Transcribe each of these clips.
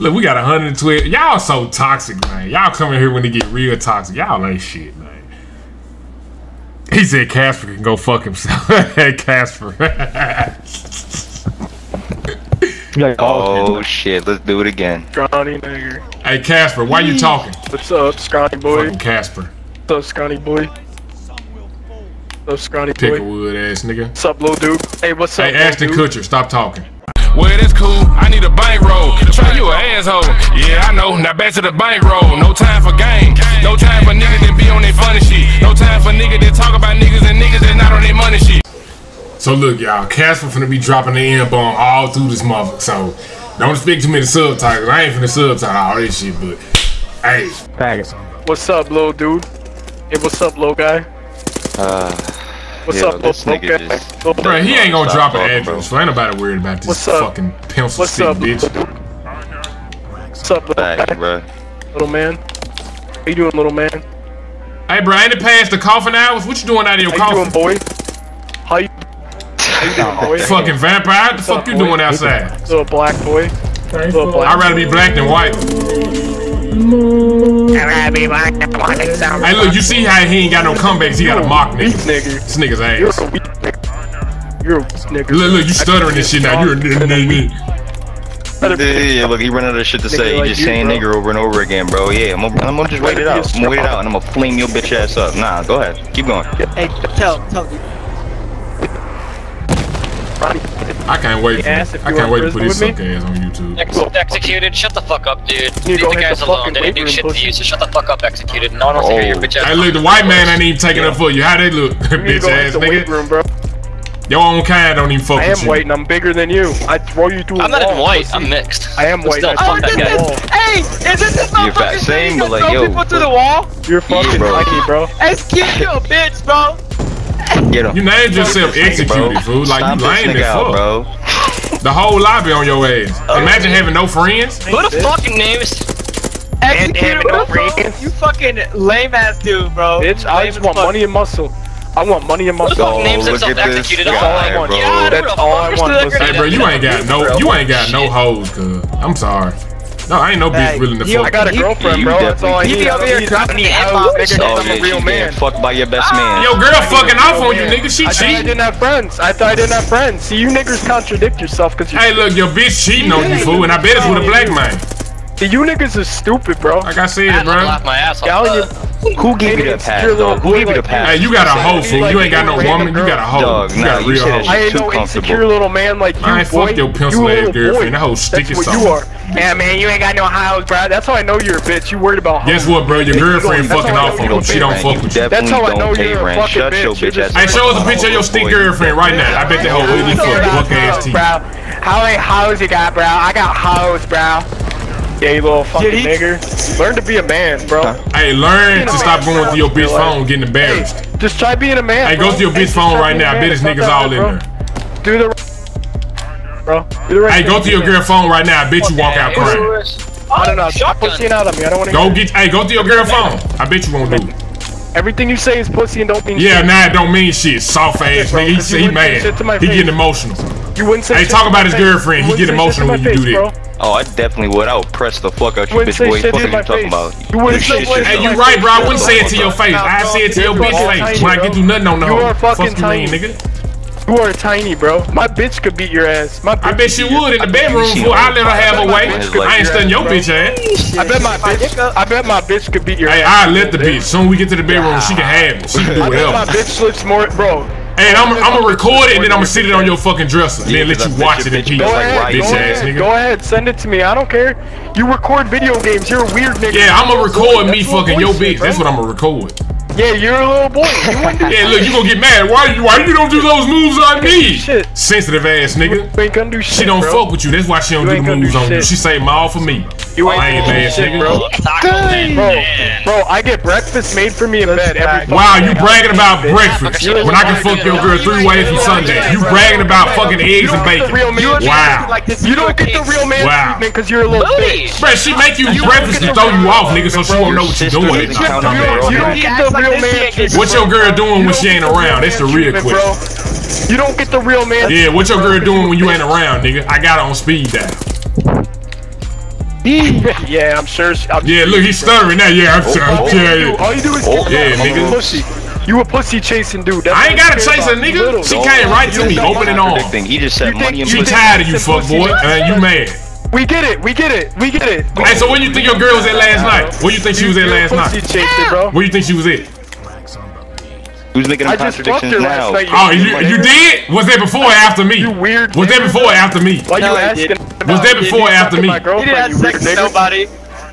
Look, we got 112. Y'all so toxic, man. Y'all coming here when it get real toxic. Y'all ain't shit, man. He said Casper can go fuck himself. Hey, Casper. Oh shit, let's do it again. Scrawny nigger. Hey, Casper, why you talking? What's up, scrawny boy? Fucking Casper. What's up, scrawny boy? What's up, scrawny boy? Picklewood ass nigga. What's up, little dude? Hey, what's up? Hey, Ashton Kutcher, stop talking. Well, that's cool, I need a bankroll. Try you an asshole. Yeah, I know, now back to the bankroll. No time for game. No time for niggas that be on their funny shit. No time for niggas that talk about niggas and niggas that not on their money shit. So look, y'all, Casper finna be dropping the N-bomb all through this motherfucker. So don't speak to me the subtitles. I ain't finna subtitle all this shit, but hey. Faggot. What's up, little dude? Hey, what's up, little guy? What's up, little guy? Bro, he ain't gonna drop an address, so ain't nobody worried about this fucking pencil stick, bitch. What's up, little guy? Little man? How you doing, little man? Hey, bro, ain't it past the coffin hours? What you doing out of your coffin? How you doing, boy? How you fucking vampire, what the fuck you doing outside? Little black boy. I'd rather be black than white. Hey, look, you see how he ain't got no comebacks, he gotta mock niggas. This nigga's ass. You're a weak nigga. Look, you stuttering this shit now. You're a nigga. Yeah, look, he ran out of shit to say. He just saying nigger over and over again, bro. Yeah, I'm gonna just wait it out. I'm gonna wait it out and I'm gonna fling your bitch ass up. Nah, go ahead. Keep going. Hey, tell you. I can't wait. I can't wait to put his suck ass on YouTube. Executed. Shut the fuck up, dude. Leave the guys alone. They didn't do shit to you, so shut the fuck up. Executed. No one wants to hear your bitch ass. Hey, look, the white man ain't even taking up for you. How they look, bitch ass nigga. Your own kind don't even fuck with you. I am white and I'm bigger than you. I throw you through. I'm not even white. I'm mixed. I am white. Fuck that guy. Hey, is this not fucking saying you throw people through the wall? You're fucking lucky, bro. Excuse your bitch, bro. Get him. You named yourself executed, fool. Like, stop, you lame as fuck, bro. The whole lobby on your ass. Imagine having no friends. Who the fucking names? Executed, no friends. You fucking lame ass dude, bro. Bitch, I just want money and muscle. I want money in my soul. Names himself executed. That's all I want. That's all I want. Hey, bro, you ain't got no hoes, cuz. I'm sorry. No, I ain't no bitch willing to fuck. I got a girlfriend, bro. That's all I need. You be over here dropping the hip-hop, nigga. I'm a real man. Fucked by your best man. Yo, girl fucking off on you, nigga. She cheating. I thought I didn't have friends. I thought I didn't have friends. See, you niggas contradict yourself because you're... Hey, look, your bitch cheating on you, fool, and I bet it's with a black man. You niggas is stupid, bro. Like I said, bro. Who gave you the pass, dog? Who gave you the pass? Hey, you got a hoe, fool. You ain't got no woman. You got a hoe. Dog, you got a real hoe. I ain't no insecure little man like you, boy. I ain't fuck your pencil-ass girlfriend. That hoe sticky sauce. That's what you are. Yeah, man, you ain't got no hoes, bro. That's how I know you're a bitch. You worried about hoes. Guess what, bro? Your girlfriend fucking off on you. She don't fuck with you. That's how I know you're a fucking bitch. Hey, show us a picture of your stink girlfriend right now. I bet that hoe ugly fuck fuck-ass teeth. How many hoes you got, bro? I got hoes, bro. Gay little fucking nigger. Learn to be a man, bro. Hey, learn to stop going through your bitch phone getting embarrassed. Hey, just try being a man, bro. Go through your bitch phone right now. I bet this nigga's all in there. Do the... Bro. Hey, go through your girl phone right now. I bet you walk out crying. I don't know. Stop pussying out of me. I don't want to go get... Hey, go through your girl phone. I bet you won't do it. Everything you say is pussy and don't mean shit. Yeah, nah, it don't mean shit. Soft ass nigga. He mad. He getting emotional. You wouldn't say shit. Hey, talk about his girlfriend. He get emotional when you do that. Oh, I definitely would. I would press the fuck out you, bitch boy. What are you talking about? You wouldn't say shit. Hey, you right, bro. I wouldn't say it to your face. I say it to your bitch face. When I get through nothing on the hoe. You are fucking tiny, nigga. You are tiny, bro. My bitch could beat your ass. I bet she would in the bedroom. I let her have her way. I ain't stunning your bitch ass. I bet my bitch could beat your ass. Hey, I let the bitch. Soon we get to the bedroom, she can have it. She can do whatever. I bet my bitch looks more, bro. Hey, I'm gonna record it and then I'm gonna sit it on your fucking dresser and then let you watch it in peace. Go ahead, send it to me. I don't care. You record video games. You're a weird nigga. Yeah, I'm gonna record me fucking your bitch. That's what I'm gonna record. Yeah, you're a little boy. Yeah, look, you gonna get mad. Why you don't do those moves on me? Sensitive ass nigga. Ain't gonna do shit. She don't fuck with you. That's why she don't do the moves on you. She saved my all for me. You ain't bad shit, bro. Bro, I get breakfast made for me in bed every day. Wow, you bragging about breakfast when I can fuck your girl 3 ways from Sunday. You bragging about fucking eggs and bacon. Wow. You don't get the real man treatment because you're a little bitch. Bro, she make you breakfast and throw you off, nigga, so she won't know what you're doing. You don't get the real man treatment. What your girl doing when she ain't around? That's the real question. You don't get the real man treatment. Yeah, what your girl doing when you ain't around, nigga? I got her on speed dial. Yeah, I'm sure. Yeah, look, he's stuttering now. Yeah, I'm sorry. All you do is nigga. Pussy. You a pussy chasing dude. That's I ain't gotta chase a nigga. Little. She came right to me, open and on. He just said money and pussy. She tired of you, fuckboy. You mad? We get it. We get it. We get it. Hey, so where you think your girl was at last night? Where you think she was at last night? Where you think she was at? Who's making them contradictions now? Oh, you did? Was there before or after me? You weird. Was there before or after me? Why you asking? Was there before or after me? You didn't have sex with nobody.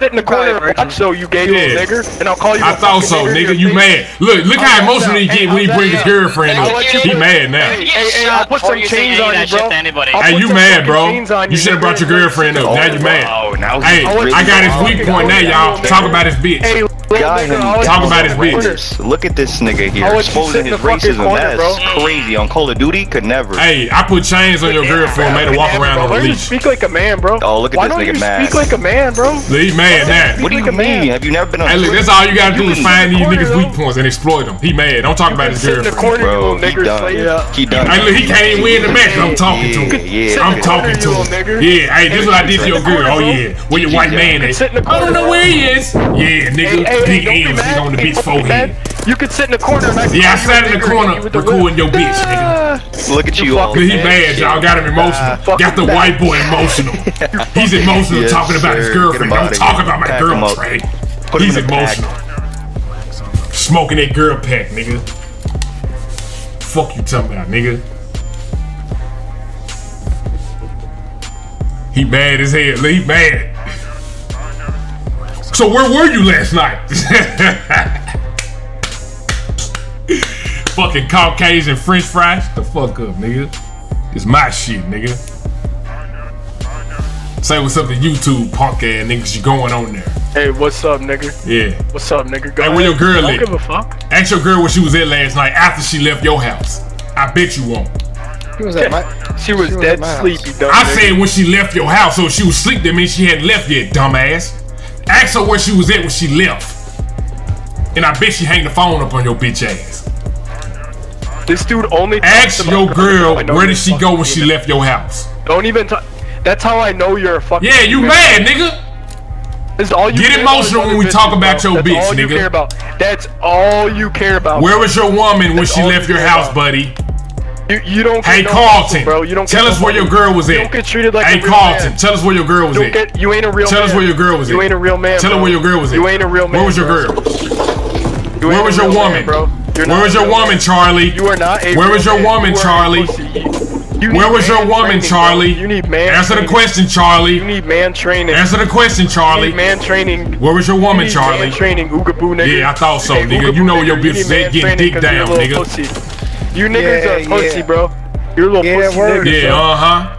Sit in the corner and so you gay little nigger, and I'll call you. I thought so, nigga. You mad? Look how emotional he get when he bring his girlfriend up. He mad now. Hey, I'll put some chains on you, bro. Hey, you mad, bro? You should have brought your girlfriend up. Now you mad. Hey, I got his weak point now, y'all. Talk about his bitch. Talk about his bitch. Look at this nigga here exposing his racism. That's crazy. On Call of Duty, could never. Hey, I put chains on your girlfriend, made her walk around on the leash. Why don't you speak like a man, bro? Oh, look at this nigga mad. Speak like a man, bro. He mad now. What do you mean? Have you never been on? Hey, look, that's all you gotta do is find these niggas' weak points and exploit them. He mad. Don't talk about his girlfriend. Bro, he done. He done. Hey, look, he can't even win the match. I'm talking to him. I'm talking to him. Yeah. Hey, this is what I did to your girl. Oh yeah. Where your white man at? I don't know where he is. Yeah, nigga. Big M's on the bitch forehead. You could sit in the corner and I sat in the corner recording your bitch, nigga. Look at you all. He mad, y'all. Got him emotional. Got the white boy emotional. He's emotional talking about his girlfriend. Don't talk about my girl, Trey. He's emotional. Smoking that girl pack, nigga. Fuck you talking about, nigga. He mad as hell. He mad. So where were you last night? Fucking Caucasian French fries. Get the fuck up, nigga. It's my shit, nigga. Say what's up to YouTube, punk ass niggas. You going on there? Hey, what's up, nigga? Yeah. What's up, nigga? Go hey, where your girl at? I don't give a fuck. Ask your girl where she was at last night after she left your house. I bet you won't. She was dead sleepy, dumb. I said when she left your house, so if she was asleep, that means she hadn't left yet, dumbass. Ask her where she was at when she left. And I bet she hang the phone up on your bitch ass. This dude only ask your girl where did she go when she left your house. Don't even talk. That's how I know you're a fucking Yeah, you mad, nigga. That's all you get emotional when we talk about your bitch, nigga. That's all you care about. That's all you care about. Where was your woman when she left your house, buddy? You don't get Carlton, bro. You don't tell us where your girl was at. You don't get treated like a real Carlton, man. Tell us where your girl was at. You ain't a real man. Tell us where your girl was at. You ain't a real man. Tell her where your girl was at. You ain't a real man. Where was your girl? Where was your woman, bro? Where was your woman, Charlie? You are not a Where was your woman, Charlie? Where was your woman, Charlie? You need man. Answer the question, Charlie. You need man training. Answer the question, Charlie. Man training. Where was your woman, Charlie? Training. Oogaboo, nigga. Yeah, I thought so, nigga. You know where your bitch was at, getting dick down, nigga. You niggas are pussy, bro. You're a little pussy niggas. Yeah,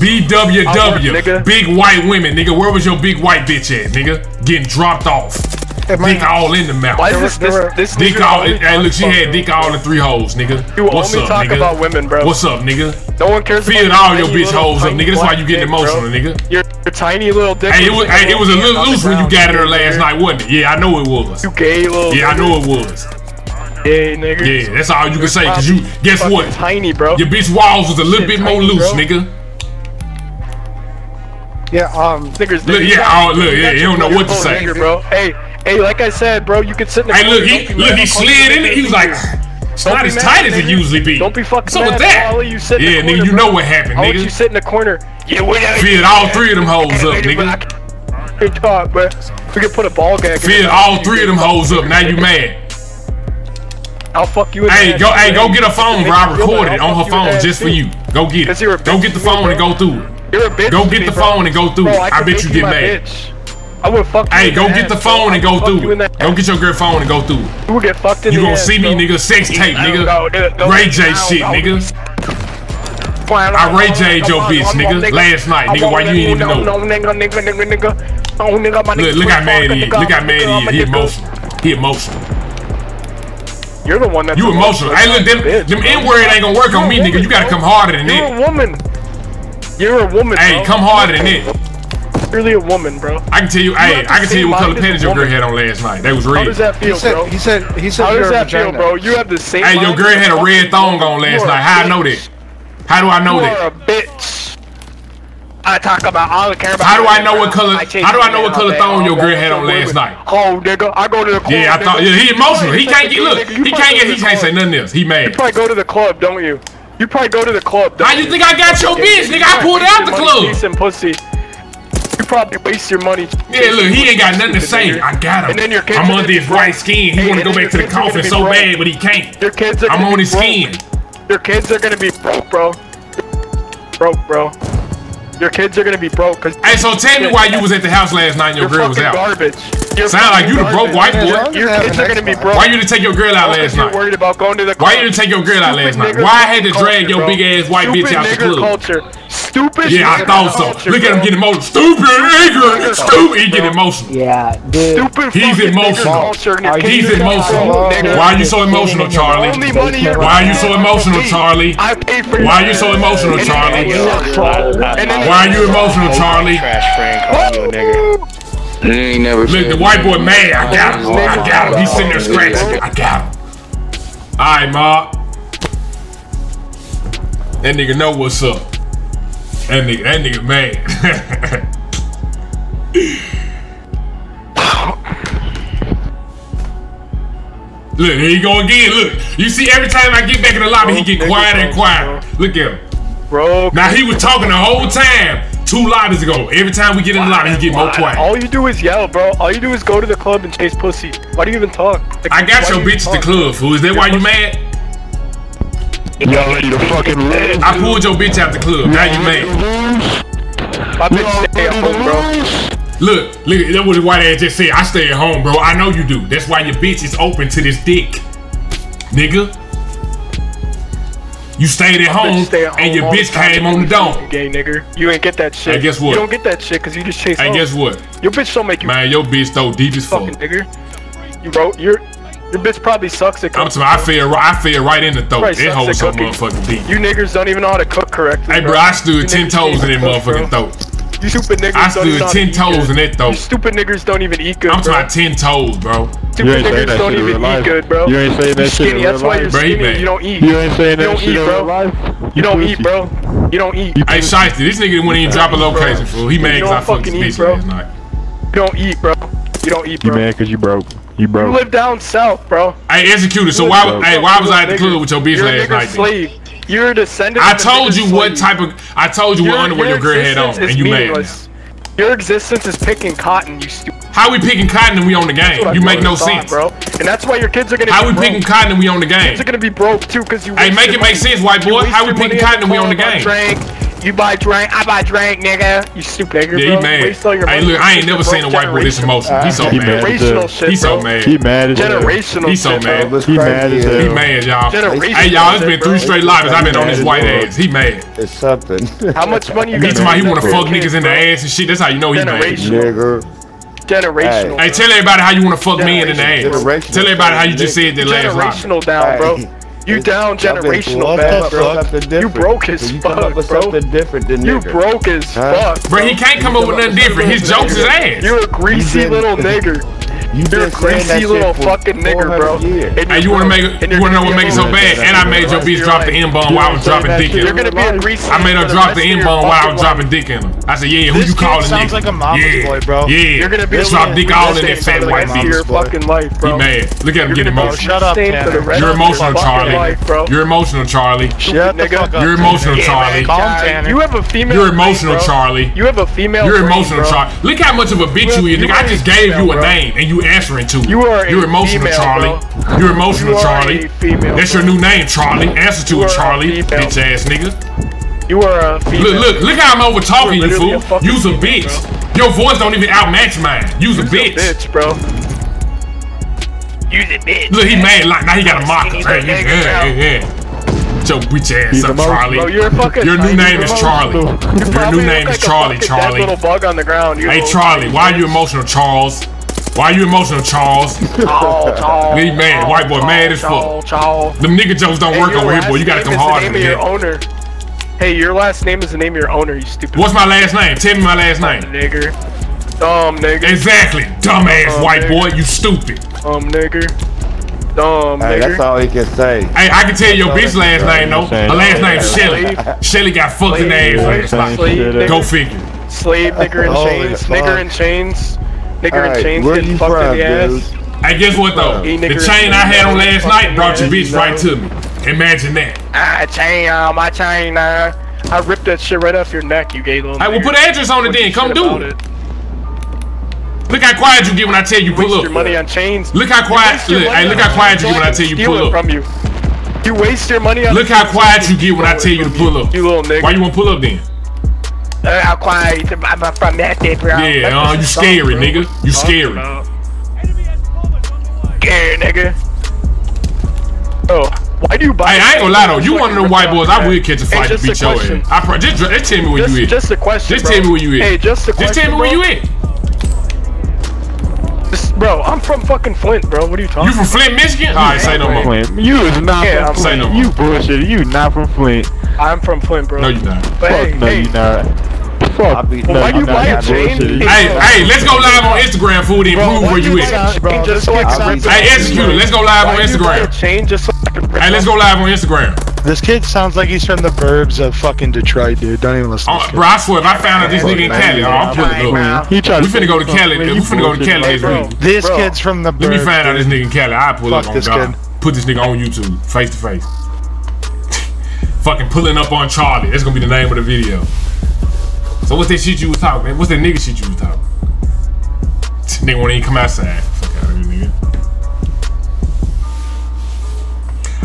BWW. Big white women, nigga. Where was your big white bitch at, nigga? Getting dropped off. Dick all in the mouth. Why is this dick all in, hey, look, she had dick all in three holes, nigga. You What's only up, talk nigga? About women, bro. What's up, nigga? No one cares Feed about all your bitch holes up, nigga. That's why you getting emotional, nigga. Your tiny little dick. Hey, it was a little loose when you got at her last night, wasn't it? Yeah, I know it was. You gay little Yeah, I know it was. Yeah, nigga. Yeah, that's all you can say, cause you guess what? Tiny, bro. Your bitch walls was a little bit more loose, nigga. Yeah, Look, yeah, you don't know what to say, bro. Hey, like I said, bro, you can sit in the. Hey, look, he slid in it. He was like, it's not as tight as it usually be. Don't be fucking mad. So with that, yeah, nigga, you know what happened, nigga. Why you sit in the corner? Yeah, filled all three of them holes up, nigga. Good talk, bro. We can put a ball gag. Filled all three of them holes up. Now you mad. I'll fuck you in Hey, go get a phone, bro. I recorded it on her phone just for you. Go get it. Go get the phone and go through it. You're a bitch. Go get the phone and go through it. I bet you get mad. I would fuck you. Hey, go get the phone and go through it. Go get your girl phone and go through it. You will get fucked in the ass. You gonna see me, nigga. Sex tape, nigga. Ray J shit, nigga. I Ray J'd your bitch, nigga. Last night, nigga. Why you ain't even know? Look how mad he is. Look how mad he is. He emotional. He emotional. You're the one that's You emotional. Hey, look, them N-word ain't gonna work on me, nigga. You gotta come harder than that. You're a woman. You're a woman, Hey, come harder than that. You're really a woman, bro. I can tell you, hey, I can tell you what color panties your girl had on last night. They was red. How does that feel, bro? He said How does that feel, bro? You have the same Hey, your girl had a red thong on last night. How do I know that? How do I know that? You are a bitch. I talk about, I don't care about. How do I know what color? How do I know what color thong your girl had on last night? Oh, nigga, I go to the club. Yeah, I thought. Yeah, he emotional. He can't get. Look, he can't get. He can't say nothing else. He mad. You probably go to the club, don't you? You probably go to the club. How you think I got your bitch, nigga? I pulled out the club. Decent pussy. You probably waste your money. Yeah, look, he ain't got nothing to say. I got him. I'm on this right skin. He want to go back to the coffin so bad, but he can't. I'm on his skin. Your kids are gonna be broke, bro. Broke, bro. Your kids are gonna be broke, cause. Hey, so tell me why you was at the house last night and your girl was out. Garbage. Sound like you the broke white boy. Your kids are gonna be broke. Why you didn't take your girl out last night? Worried about going to the. Why you didn't take your girl out last night? Why I had to drag your big ass white bitch out the club? Stupid. Yeah, I thought so. Look at him getting emotional. Stupid nigga. Stupid. He getting emotional. Yeah, dude. Stupid. He's emotional. He's emotional. Why are you so emotional, Charlie? Why are you so emotional, Charlie? Why are you so emotional, Charlie? Why are you emotional, Charlie? Look, the white boy mad. I got him. I got him. He's sitting there scratching. I got him. All right, Ma. That nigga know what's up. That nigga mad. Look, here he go again. Look, you see, every time I get back in the lobby, he get quieter and quieter. Look at him. Bro, now he was talking the whole time 2 lobbies ago. Every time we get in the lobby, he get more quiet. All you do is yell, bro. All you do is go to the club and chase pussy. Why do you even talk? Like, I got your bitch at the club, fool. Is that why you mad? Y'all ready to fucking live? I pulled your bitch out the club. Now you mad? My bitch stay at home, bro. Look, that was white ass just said. I stay at home, bro. I know you do. That's why your bitch is open to this dick, nigga. You stayed at home, and your bitch came on the dome. Gay nigga, you ain't get that shit. Hey, guess what? You don't get that shit because you just chase. Hey, guess what? Your bitch don't make you. Man, your bitch though deep as fuck. Fucking nigga, you bro, your bitch probably sucks at cooking. I feel right in the throat. It holds so motherfucking deep. You niggas don't even know how to cook correctly. Hey, bro, I stood 10 toes in that motherfucking throat. You stupid niggas. I stood 10 toes in that throat. You stupid niggas don't even eat good. I'm talking 10 toes, bro. You ain't saying that shit in real life. You ain't saying that shit in real life. You don't eat. You ain't saying that shit in real life. You don't eat, bro. You don't eat. Hey, Shiesty, this nigga wouldn't even drop a location, fool. He mad because I fucked his bitch last night. You don't eat, bro. You don't eat, bro. You mad because you broke. You broke. You live down south, bro. Hey, executed. So why was I at the club with your bitch last night? You're a nigga slave. You're a descendant. I told you what underwear your girl had on, and you mad now. Your existence is picking cotton, you stupid. How we picking cotton and we on the game? You make no sense, bro. And that's why your kids are gonna. How we picking cotton and we on the game? Kids are gonna be broke too, cause you. Hey, make it make sense, white boy. How we picking cotton and we on the game? You buy drink, I buy drink, nigga. You stupid nigga, bro. Yeah, he mad. Hey, look, I ain't never seen a white boy this emotional. He's so mad. He's so mad. He mad as generational. He's so mad. He mad as hell. He mad, y'all. Hey, y'all, it's been 3 straight lobbies. I've been on this white ass. He mad. It's something. How much money you got? He wanna fuck niggas in the ass and shit. That's how you know he mad. Generational. Hey, tell everybody how you wanna fuck men in the ass. Tell everybody how you just said that last round. Generational down, bro. You down generational, bad, bro. You broke as fuck, bro. You broke as fuck, bro. He can't come up with nothing different. His jokes is ass. You're a greasy little nigger. You're a greasy little fucking nigger, bro. And you wanna know what makes it so bad? And I made your bitch drop the M-bomb while I was dropping dick in him. I made her drop the M-bomb while I was dropping dick in him. I said, yeah, who you calling nigga? Like a mama's boy, bro. Yeah, yeah. Drop dick all in that fat white bitch. He mad. Look at him get emotional. Shut up, Tanner. You're emotional, Charlie. You're emotional, Charlie. Shut the fuck up. You're emotional, Charlie. You have a female. You're emotional, Charlie. You have a female. You're emotional, Charlie. Look how much of a bitch you is, nigga. I just gave you a name and you answering to you. You're emotional, female, Charlie. Bro. You're emotional, Charlie. Female, that's your new name, Charlie. Answer to it, Charlie. Bitch ass nigga. You are a female. Look how I'm over talking you, fool. You's a bitch. Bro. Your voice don't even outmatch mine. You's a bitch. Bitch, bro. You's a bitch. Look, he mad like now he got a mocker. Hey, yeah. Your bitch ass up, Charlie. Bro, your new name is Charlie. Your new name is Charlie, Charlie. Little bug on the ground. Hey, Charlie, why are you emotional, Charles? Why are you emotional, Charles? He mad, white boy mad as fuck. Them nigga jokes don't work over here, boy. You gotta come hard in here. Hey, your last name is the name of your owner, you stupid. What's my last name? Tell me my last name. Nigger. Dumb nigger. Exactly. Dumbass white boy, you stupid. Nigger. dumb, hey, nigga. That's all he can say. Hey, I can tell your bitch last name, though. Her last name's Shelly. Shelly got fucked in the ass last night. Go figure. Slave, nigger in chains. Nigger in chains. Nigger in chains getting fucked in the ass. Hey, guess what, though? The chain I had on last night brought your bitch right to me. Imagine that. I chain on my chain, I ripped that shit right off your neck, you gay little nigga. Hey, well, put an address on it then. Come do it. Look how quiet you get when I tell you pull up. Your money on chains. Look how quiet. Look, hey, look how quiet you get when I tell you pull up. From you. You waste your money on. Look how quiet you get when I tell you to pull up. You little nigga. Why you wanna pull up then? How quiet from that day, bro. Yeah, you scary, nigga. You scary. Yeah, nigga. Oh, why do you buy? Hey, I ain't gonna lie though. You one of them white boys, I would catch a fight to beat your ass. I just tell me where you at. Just a question. Just tell me where you at. Hey, just a question. Just tell me where you at. Bro, I'm from fucking Flint, bro. What are you talking about? You from Flint, Michigan? Alright, say no more. Flint. You is not from Flint. Say no more. You bullshit. You not from Flint. I'm from Flint, bro. No, you not. But fuck, hey, no, you not. Fuck. Well, no, why you buy a chain? Hey, let's go live on Instagram, food, and prove where you at. Hey, execute it. Let's go live on Instagram. Hey, let's go live on Instagram. This kid sounds like he's from the burbs of fucking Detroit, dude. Don't even listen to this. Bro, I swear, if I found out this nigga in Cali, I'm pulling up. We finna go to Cali. We finna go to Cali this week. This kid's from the burbs. Let me find out this nigga in Cali. I pull up on God. Put this nigga on YouTube, face to face. Fucking pulling up on Charlie. That's gonna be the name of the video. So what's that shit you was talking, man? What's that nigga shit you was talking? This nigga won't even come outside. Fuck out of here, nigga.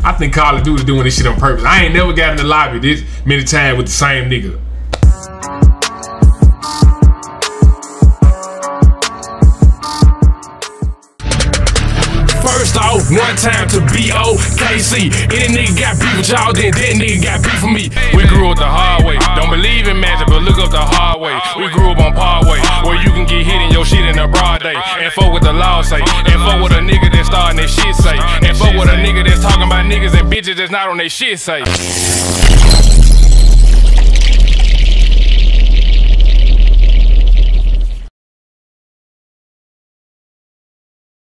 I think Call of Duty doing this shit on purpose. I ain't never got in the lobby this many times with the same nigga. First off, one time to BOKC. Any nigga got beef with y'all, then that nigga got beef with me. We grew up the hard way. Don't believe in magic, but look up the hard way. We grew up on Parkway, where you can get hit in your shit in the broad day. And fuck what the law say. And fuck what a nigga that's starting that shit say. And fuck what a nigga that's talking about niggas and bitches that's not on their shit say.